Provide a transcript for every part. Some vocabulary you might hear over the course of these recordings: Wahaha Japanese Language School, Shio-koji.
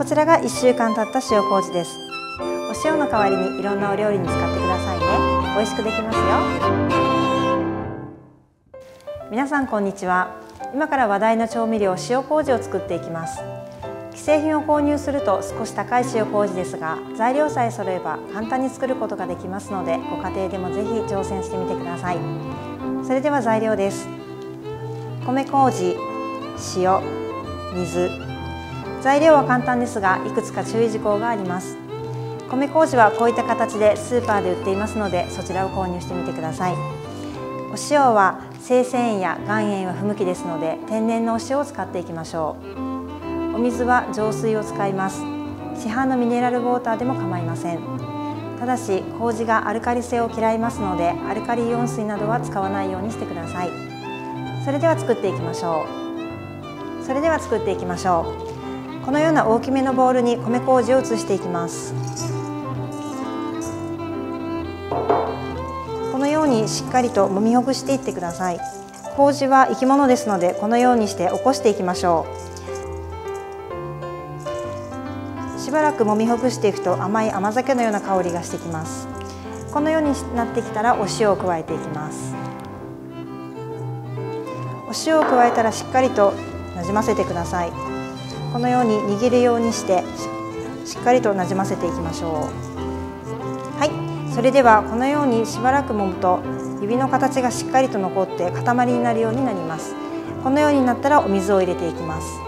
こちらが1週間経った塩麹です。お塩の代わりにいろんなお料理に使ってくださいね。美味しくできますよ。皆さんこんにちは。今から話題の調味料塩麹を作っていきます。既製品を購入すると少し高い塩麹ですが、材料さえ揃えば簡単に作ることができますので、ご家庭でもぜひ挑戦してみてください。それでは材料です。米麹、塩、水。材料は簡単ですが、いくつか注意事項があります。米麹はこういった形でスーパーで売っていますので、そちらを購入してみてください。お塩は生鮮塩や岩塩は不向きですので、天然のお塩を使っていきましょう。お水は浄水を使います。市販のミネラルウォーターでも構いません。ただし麹がアルカリ性を嫌いますので、アルカリイオン水などは使わないようにしてください。それでは作っていきましょう。このような大きめのボウルに米麹を移していきます。このようにしっかりと揉みほぐしていってください。麹は生き物ですので、このようにして起こしていきましょう。しばらく揉みほぐしていくと甘い甘酒のような香りがしてきます。このようになってきたらお塩を加えていきます。お塩を加えたらしっかりとなじませてください。このように握るようにしてしっかりとなじませていきましょう。はい、それではこのようにしばらく揉むと指の形がしっかりと残って塊になるようになります。このようになったらお水を入れていきます。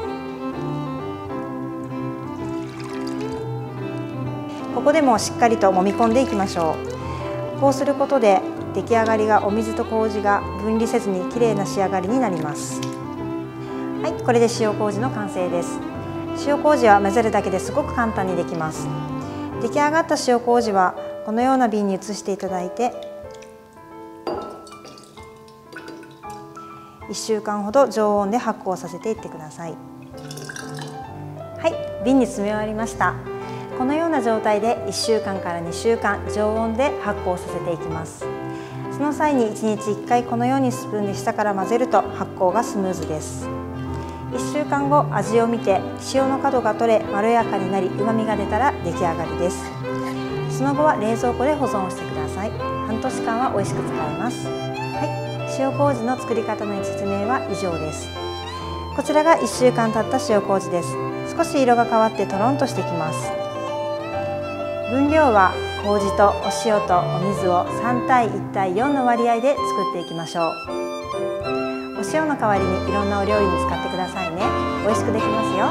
ここでもしっかりと揉み込んでいきましょう。こうすることで出来上がりが、お水と麹が分離せずに綺麗な仕上がりになります。はい、これで塩麹の完成です。塩麹は混ぜるだけですごく簡単にできます。出来上がった塩麹はこのような瓶に移していただいて、1週間ほど常温で発酵させていってください。はい、瓶に詰め終わりました。このような状態で1週間から2週間常温で発酵させていきます。その際に1日1回このようにスプーンで下から混ぜると発酵がスムーズです。1週間後、味を見て塩の角が取れ、まろやかになり旨味が出たら出来上がりです。その後は冷蔵庫で保存をしてください。半年間は美味しく使えます。はい、塩麹の作り方の説明は以上です。こちらが1週間経った塩麹です。少し色が変わってトロンとしてきます。分量は麹とお塩とお水を3対1対4の割合で作っていきましょう。お塩の代わりにいろんなお料理に使ってくださいね。美味しくできますよ。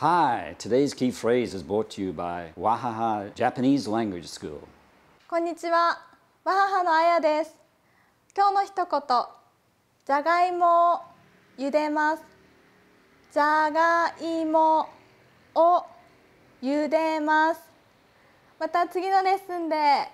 Hi, today's key phrase is brought to you by Wahaha Japanese Language School. こんにちは、わははのあやです。今日の一言、じゃがいもを茹でます。じゃがいもを茹でます。また次のレッスンで。